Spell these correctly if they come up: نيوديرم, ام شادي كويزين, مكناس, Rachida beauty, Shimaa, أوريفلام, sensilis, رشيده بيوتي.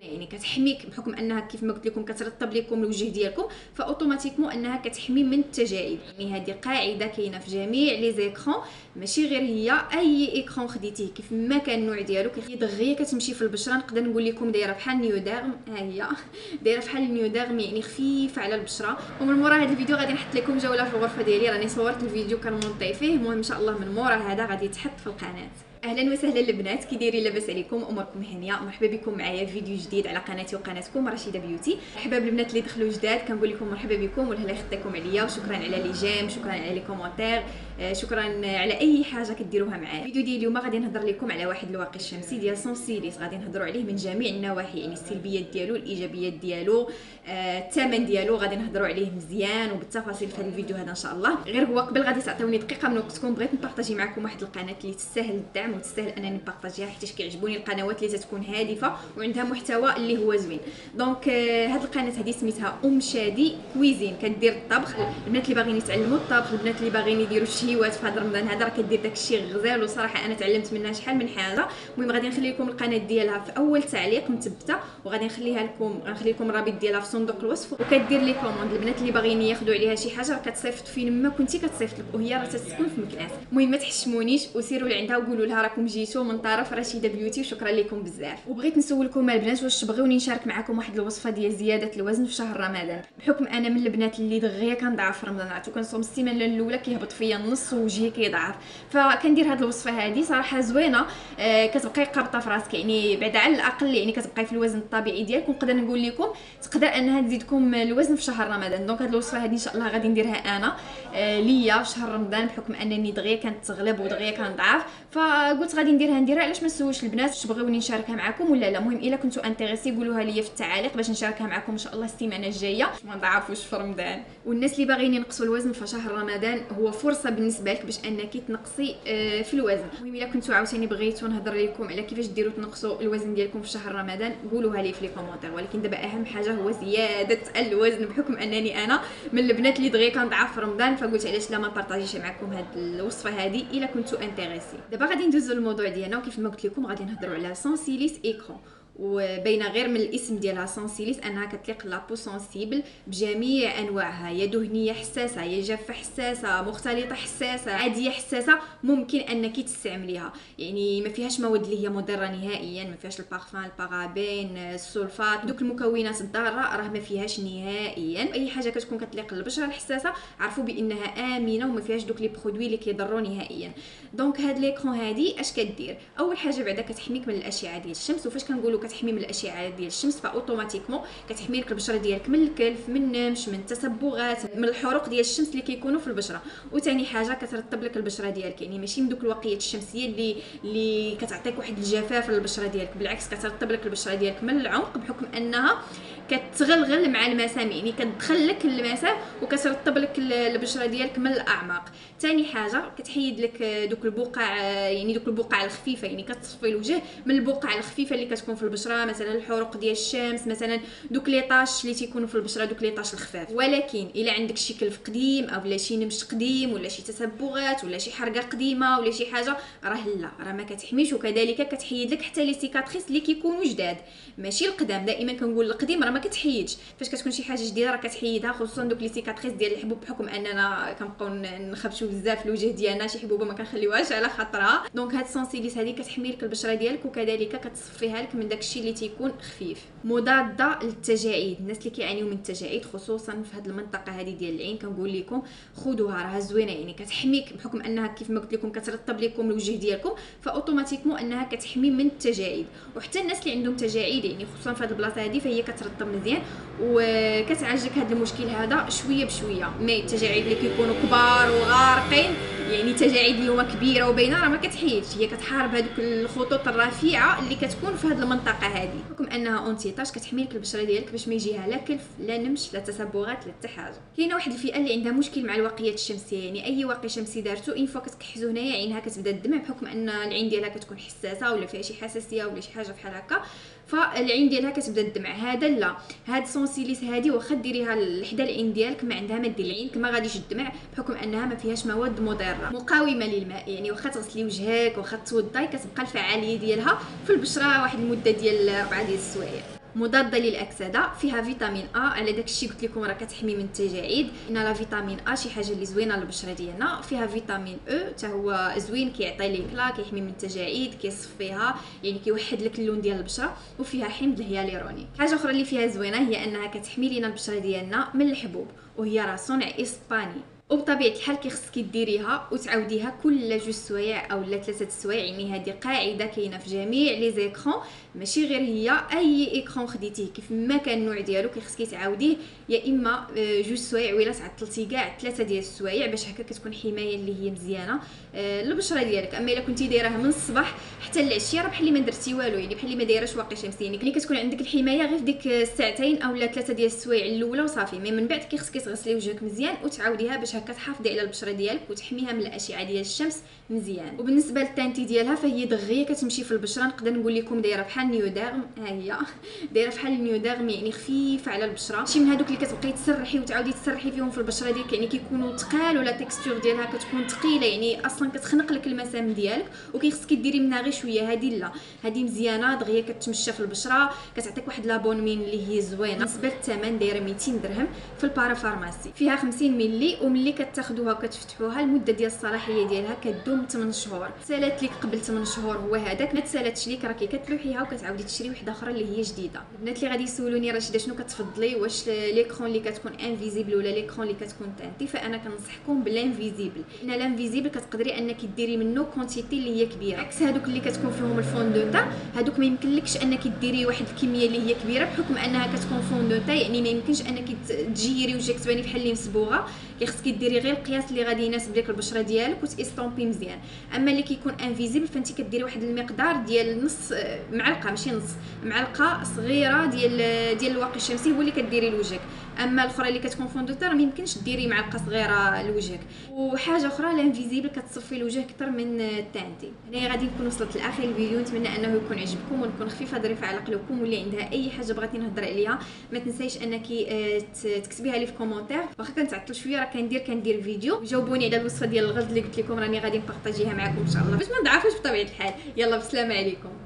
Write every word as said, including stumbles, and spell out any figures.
يعني كتحميك بحكم انها كيف ما قلت لكم كترطب لكم الوجه ديالكم، فاوتوماتيكمون انها كتحمي من التجاعيد. يعني هذه قاعده كاينه في جميع لي زيكرون، ماشي غير هي، اي ايكرون خديتيه كيف ما كان النوع ديالو كيدغيا كتمشي في البشره. نقدر نقول لكم دايره بحال نيوديرم، ها هي دايره بحال النيوديرم، يعني خفيفه على البشره. ومن مورا هذا الفيديو غادي نحط لكم جوله في الغرفه ديالي، راني صورت الفيديو كنمونطي فيه. المهم ان شاء الله من مورا هذا غادي يتحط في القناه. اهلا وسهلا البنات، كي دايرين؟ لاباس عليكم؟ اموركم هانيه؟ مرحبا بكم معايا في فيديو جديد على قناتي وقناتكم رشيده بيوتي. مرحبا بالبنات اللي دخلوا جداد، كنقول لكم مرحبا بكم والهلا خداكم عليا، وشكرا على لي جيم، شكرا على لي كومونتير، شكرا على اي حاجه كديروها معايا. الفيديو ديال اليوم غادي نهضر لكم على واحد الواقي الشمسي ديال سنسيليس، غادي نهضروا عليه من جميع النواحي، يعني السلبيات ديالو، الايجابيات ديالو، الثمن ديالو، غادي نهضروا عليه مزيان وبالتفاصيل في هذا الفيديو هذا ان شاء الله. غير هو قبل غادي تعطيوني دقيقه من وقتكم، بغيت نبارطاجي معكم واحد القناه اللي تستاهل الدعم وتستاهل انني نبارطاجيها، حيت كيعجبوني القنوات اللي تتكون هادفه وعندها محتوى اللي هو زوين. دونك هاد القناه هادي سميتها ام شادي كويزين، كدير الطبخ. البنات اللي باغيين يتعلموا الطبخ، البنات اللي باغيين يديروا الشهيوات في هاد رمضان هذا، راه كدير داكشي غزال، وصراحه انا تعلمت منها شحال من حاجه. المهم غادي نخلي لكم القناه ديالها في اول تعليق مثبته، وغادي نخليها لكم، غنخلي لكم الرابط ديالها في صندوق الوصف، وكدير لي كوموند. البنات اللي باغيين ياخذوا عليها شي حاجه راه كتصيفط فين ما كنتي كتصيفط لك، وهي راه تتسكن في مكناس. المهم ما تحشمونيش وسيروا عندها وقولوا لها راكم جيتو من طرف رشيده بيوتي، وشكرا لكم بزاف. وبغيت نسولكم البنات واش بغيوني نشارك معكم واحد الوصفه ديال زياده الوزن في شهر رمضان، بحكم انا من البنات اللي دغيا كنضعف في رمضان، عرفتو كنصوم السيمانه الاولى كيهبط فيا النص ووجهي كيضعف، فكندير هاد الوصفه هادي صراحه زوينه. آه كتبقاي قابطه في راسك، يعني بعدا على الاقل يعني كتبقاي في الوزن الطبيعي ديالكم. نقدر نقول لكم تقدر انها تزيدكم الوزن في شهر رمضان. دونك هاد الوصفه هادي ان شاء الله غادي نديرها انا آه ليا في شهر رمضان، بحكم انني دغيا كنتغلب ودغيا كنضعف، فقلت غادي نديرها نديرها. علاش ما نسولش البنات واش بغيوني نشاركها معكم ولا لا؟ المهم الا كنتو انتريسي قولوها ليا في التعاليق باش نشاركها معكم ان شاء الله السيمانه الجايه، ما نضعفوش في رمضان. والناس اللي باغيين ينقصوا الوزن في شهر رمضان هو فرصه بالنسبه لك باش انك تنقصي في الوزن. المهم الا كنتو عاوتاني بغيتو نهضر لكم على كيفاش ديروا تنقصوا الوزن ديالكم في شهر رمضان قولوها لي في لي كومونتير. ولكن دابا اهم حاجه هو زياده الوزن، بحكم انني انا من البنات اللي دغيا كنضعف في رمضان، فقلت علاش لا ما نبارطاجيش معكم هاد الوصفه هادي الا كنتو انتريسي. دابا غادي ندوزو للموضوع ديالنا، وكيف ما قلت لكم غادي نهضروا على سنسيليس ايكرون. وبين غير من الاسم ديالها سنسيليس انها كتليق لابو سنسيبل بجميع انواعها، يا دهنيه حساسه، يا جافه حساسه، مختلطه حساسه، عاديه حساسه، ممكن انك تستعمليها. يعني ما فيهاش مواد اللي هي مضره نهائيا، ما فيهاش البارفان، البارابين، السولفات، دوك المكونات الضاره راه ما فيهاش نهائيا. اي حاجه كتكون كتليق للبشره الحساسه عرفوا بانها امنه وما فيهاش دوك لي برودوي اللي كيضروا نهائيا. دونك هاد ليكرون هادي اش كدير؟ اول حاجه بعدا كتحميك من الاشعه ديال الشمس. وفاش كنقولوا كتحمي من الاشعه ديال الشمس، فاوتوماتيكمون كتحمي لك البشره ديالك من الكلف، من النمش، من التصبغات، من الحروق ديال الشمس اللي كيكونوا في البشره. وثاني حاجه كترطب لك البشره ديالك، يعني ماشي من دوك الوقيات الشمسيه اللي اللي كتعطيك واحد الجفاف للبشره ديالك، بالعكس كترطب لك البشره ديالك من العمق، بحكم انها كتغلغل مع المسام، يعني كتدخل لك المسام وكترطب لك البشره ديالك من الاعماق. ثاني حاجه كتحيد لك دوك البقع، يعني دوك البقع الخفيفه، يعني كتصفي الوجه من البقع الخفيفه اللي كتكون في البشره، مثلا الحروق ديال الشمس، مثلا دوك لي طاش اللي تيكونوا في البشره، دوك لي طاش الخفاف. ولكن الا عندك شي كلف قديم او لا شي نمش قديم ولا شي تسبغات ولا شي حرقه قديمه ولا شي حاجه، راه لا، راه ما كتحميش. وكذلك كتحيد لك حتى لي سيكاتريس اللي كيكونوا جداد، ماشي القدام. دائما كنقول القديم راه ما كتحيدش، فاش كتكون شي حاجه جديده راه كتحيدها، خصوصا دوك لي سيكاتريس ديال الحبوب، بحكم اننا كنبقاو نخبشوا بزاف الوجه ديالنا، شي حبوبه ما كنخليوهاش على خاطرها. دونك هاد سنسيليس هادي كتحمي لك البشره ديالك، وكذلك كتصفيها لك من داكشي اللي تيكون خفيف. مضاده للتجاعيد، الناس اللي كيعانيو من التجاعيد خصوصا في هاد المنطقه هادي ديال العين، كنقول لكم خذوها راه زوينه، يعني كتحميك بحكم انها كيف ما قلت لكم كترطب لكم الوجه ديالكم، فاوتوماتيكمون انها كتحمي من التجاعيد. وحتى الناس اللي عندهم تجاعيد، يعني خصوصا في هاد البلاصه هادي، فهي كترطب مزيان وكتعالجك هاد المشكل هذا شويه بشويه. مي التجاعيد اللي كيكونوا كبار وغارقين، يعني تجاعيد اللي هما كبيره وباينه، راه ما كتحيدش، هي كتحارب هذوك الخطوط الرفيعه اللي كتكون في هاد المنطقه هذه. بحكم انها اونتيطاج كتحمي لك البشره ديالك باش ما يجيها لا كلف لا نمش لا تصبغات لا حتى حاجه. كاينه واحد الفئه اللي عندها مشكل مع الواقيات الشمسيه، يعني اي واقي شمسي دارتو ان فوا كتكحزو هنايا عينها كتبدا الدمع، بحكم ان العين ديالها كتكون حساسه ولا فيها شي حساسيه ولا شي حاجه بحال هكا، فالعين ديالها كتبدا الدمع. هذا لا، هاد سنسيليس هادي واخا ديريها لحدا العين ديالك ما عندها ما دير العين ما غاديش الدمع، بحكم انها ما فيهاش مواد مضره. مقاومه للماء، يعني واخا تغسلي وجهك واخا توضاي كتبقى الفعاليه ديالها في البشره واحد المده ديال ربعة ديال السوايع. مضاده للاكسده، فيها فيتامين ا، على داكشي قلت لكم راه كتحمي من التجاعيد. ان لا فيتامين ا شي حاجه اللي زوينه للبشره ديالنا. فيها فيتامين او حتى هو زوين، كيعطي ليكلا، كيحمي من التجاعيد، كيصفيها، يعني كيوحد لك اللون ديال البشره. وفيها حمض الهيالوروني. حاجه اخرى اللي فيها زوينه هي انها كتحمي لينا البشره ديالنا من الحبوب، وهي راه صنع اسباني، وبطبيعه الحال كيخصك ديريها وتعاوديها كل جوج سوايع او ثلاثه سوايع. يعني هذه قاعده كاينه في جميع لي زيكرون، ماشي غير هي، اي ايكرون خديتيه كيف ما كان النوع ديالو كيخصك تعاوديه، يا اما جوج سوايع ولا تعطلتي كاع ثلاثه ديال السوايع، باش هكا كتكون حمايه اللي هي مزيانه للبشره ديالك. اما الا كنتي دايراه من الصباح حتى العشيه، راه بحال ما درتي والو، يعني بحال ما دايراش واقي شمسيه، يعني كتكون عندك الحمايه غير في ديك الساعتين اولا ثلاثه ديال السوايع الاولى وصافي. من بعد كيخصك تغسلي وجهك مزيان وتعاوديها باش هكا تحافظي على البشره ديالك وتحميها من الاشعه ديال الشمس مزيان. وبالنسبه للتانتي ديالها فهي دغيه كتمشي في البشره، نقدر نقول لكم دايره بحال نيوديرم. ها هي دايره بحال النيوديرم، يعني خفيفه على البشره، شي من هذوك اللي كتبقاي تسرحي وتعاودي تسرحي فيهم في البشره ديالك، يعني كيكونوا ثقال ولا تيكستور ديالها كتكون ثقيله، يعني اصلا كتخنق لك المسام ديالك وكيخصك ديري منها غير شويه. هذه لا، هذه مزيانه دغيه كتمشى في البشره، كتعطيك واحد لابونمين اللي هي زوينه. بالنسبه للثمن دايره مئتين درهم في البارا فارماسي. فيها خمسين ملي، وملي كتاخذوها وكتفتحوها المده ديال الصلاحيه ديالها كدوم ثمن شهور. سالات لك قبل ثمن شهور هو هذاك، ما تسالاتش ليك راكي كتلوحيها وكتعاودي تشري وحده اخرى اللي هي جديده. البنات اللي غادي يسولوني رشيده شنو كتفضلي، واش ليكرون اللي كتكون انفيزيبل ولا ليكرون اللي كتكون تانتي، فانا كنصحكم بالانفيزيبل. ان الانفيزيبل كتقدري انك ديري منه كونتيتي اللي هي كبيره، عكس هذوك اللي كتكون فيهم الفون دو تا، هذوك ما يمكنلكش انك ديري واحد الكميه اللي هي كبيره بحكم انها كتكون فون دو تا، يعني ما يمكنش انك تجيري وجهك تباني بحال اللي مصبوغه. كيخصك ديري غير القياس اللي غادي يناسب لك البشره ديالك وتستومبي مزيان. اما اللي كيكون انفيزيبل فانت كديري واحد المقدار ديال نص معلقه، ماشي نص معلقه صغيره ديال ديال الواقي الشمسي هو اللي كديري لوجهك. اما الاخرى اللي كتكون فوندوتير ما يمكنش ديري معلقه صغيره لوجهك. وحاجه اخرى لانفيزيبل كتصفي الوجه اكثر من التانتي. هنا غادي نكون وصلت لاخر الفيديو، نتمنى انه يكون عجبكم ونكون خفيفه ظريفه على قلوبكم. واللي عندها اي حاجه بغاتني نهضر عليها ما تنسايش انك تكتبيها لي في كومونتير. واخا كنتعطل شويه راه كندير كندير فيديو. جاوبوني على الوصفه ديال الغاز اللي قلت لكم، راني غادي نبارطاجيها معكم ان شاء الله باش ما نضعفوش بطبيعه الحال. يلا بسلامه عليكم.